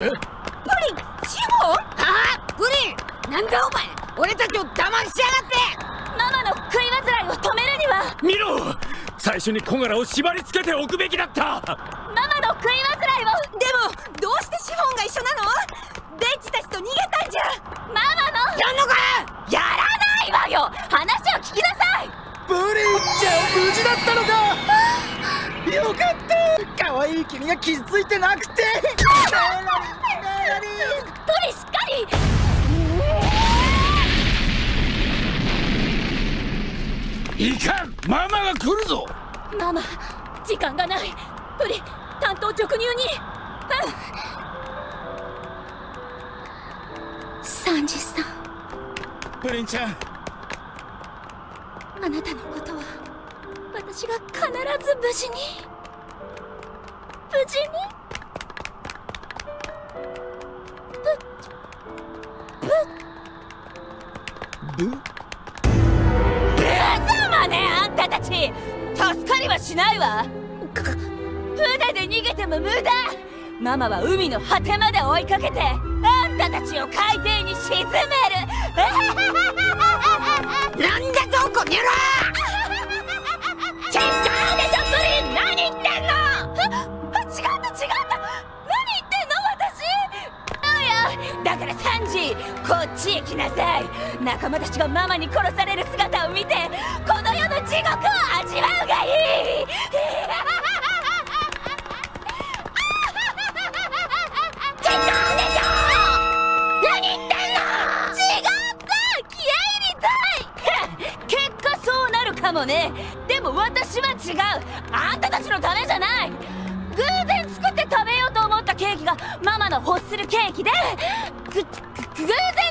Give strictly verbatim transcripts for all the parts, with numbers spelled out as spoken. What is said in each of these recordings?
プリン死後？ああ、プリンなんだお前俺たちを我慢しやがってママの食い煩いを止めるには見ろ最初にコガラを縛り付けておくべきだったママの食い煩いをでもどうしてシフォンが一緒なのデイジたちと逃げたんじゃママのやんのかやらないわよ話を聞きなさいプリンちゃん無事だったのかよかった可愛い君が傷ついてなくてプリンしっかりいかんママが来るぞママ時間がないプリン単刀直入に、うん、サンジさんプリンちゃんあなたのことは私が必ず無事に無事にブブざまねあんたたち助かりはしないわ船で逃げても無駄ママは海の果てまで追いかけてあんたたちを海底に沈めるなんだぞこにゃらちっちゃいでしょプリン何言ってんのあ違った違っただからサンジこっちへ来なさい仲間たちがママに殺される姿を見てこの世の地獄を味わうがいい違うでしょ何言ってんの違った気合い入れたい結果そうなるかもねでも私は違うあんたたちのためじゃない偶然作って食べようと思ったケーキがママの欲するケーキでぐ偶然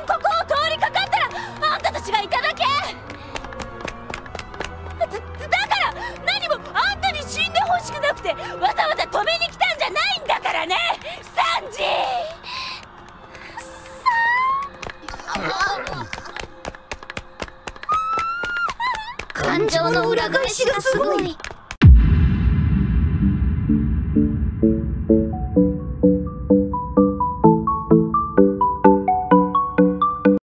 ここを通りかかったらあんたたちがいただけ だ, だから何もあんたに死んでほしくなくてわざわざ止めに来たんじゃないんだからねサンジさあ感情の裏返しがすごい